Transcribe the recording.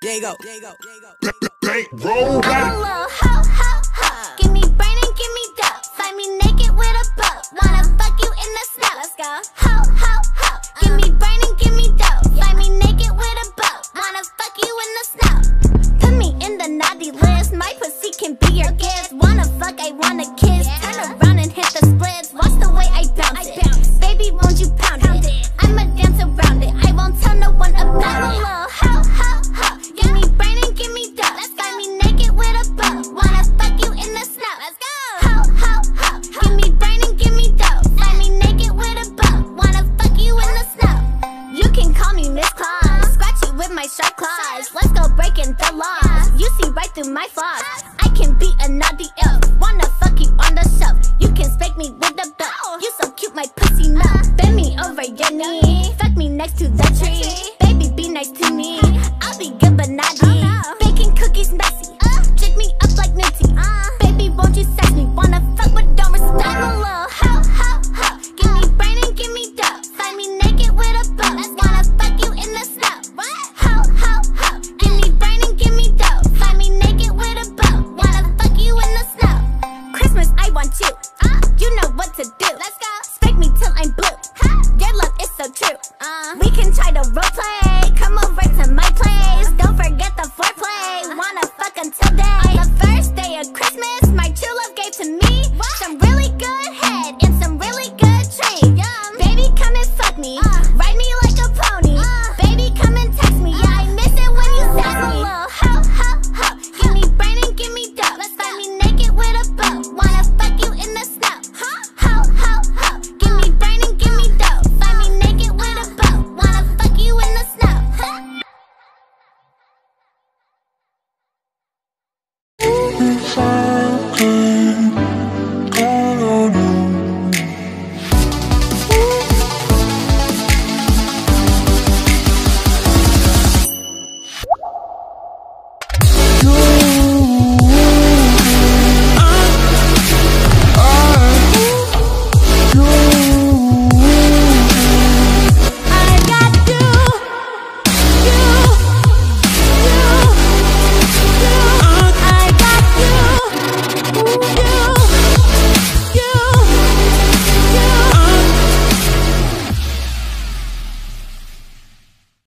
Diego, roll up. Give me brain and give me dope. Find me naked with a butt. Wanna fuck you in the snow? Let's go. Ho ho ho. Give me brain and give me dope. Find me naked with a butt. Wanna fuck you in the snow? Put me in the naughty list. My pussy can be your gift. Wanna fuck? I wanna kiss. Turn around and hit the splits. Watch the way I bounce it. Baby, won't you pound it? I'ma dance around it. I won't tell no one about it. Let's go breaking the laws. You see right through my flaws. I can be a naughty.